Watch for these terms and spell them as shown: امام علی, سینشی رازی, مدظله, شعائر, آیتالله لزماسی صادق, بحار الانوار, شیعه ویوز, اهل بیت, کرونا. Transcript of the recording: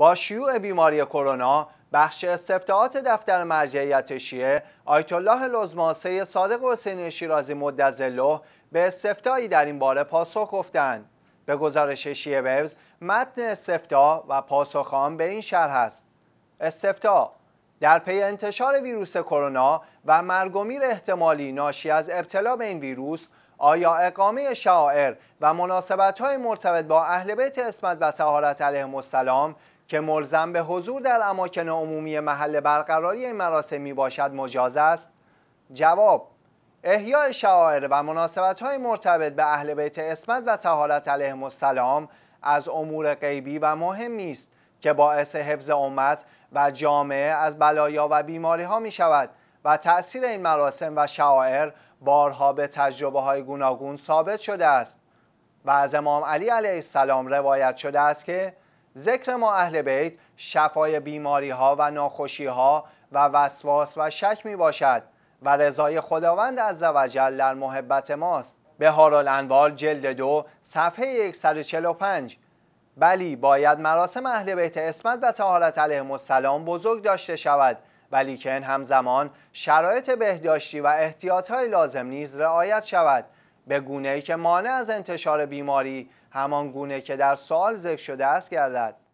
با شیوع بیماری کرونا، بخش استفتاءات دفتر مرجعیت شیعه آیتالله لزماسی صادق و سینشی رازی مدظله به استفتایی در این باره پاسخ گفتند. به گزارش شیعه ویوز، متن استفتا و پاسخ آن به این شرح است: استفتا: در پی انتشار ویروس کرونا و مرگ و میر احتمالی ناشی از ابتلا به این ویروس، آیا اقامه شعائر و مناسبت‌های مرتبط با اهل بیت عصمت و طهارت علیهم السلام که ملزم به حضور در اماکن عمومی محل برقراری این مراسم میباشد مجاز است؟ جواب: احیاء شعائر و مناسبت‌های مرتبط به اهل بیت عصمت و طهارت علیهم السلام از امور غیبی و مهمی است که باعث حفظ امت و جامعه از بلایا و بیماری‌ها می‌شود و تأثیر این مراسم و شعائر بارها به تجربه‌های گوناگون ثابت شده است و از امام علی علیه السلام روایت شده است که ذکر ما اهل بیت شفای بیماری‌ها و ناخوشی‌ها و وسواس و شک می‌باشد و رضای خداوند عزوجل در محبت ماست. بحار الانوار جلد 2 صفحه 145. بلی، باید مراسم اهل بیت عصمت و طهارت علیهم السلام بزرگ داشته شود، ولیکن همزمان شرایط بهداشتی و احتیاطهای لازم نیز رعایت شود، به گونه‌ای که مانع از انتشار بیماری همان گونه که در سوال ذکر شده است گردد.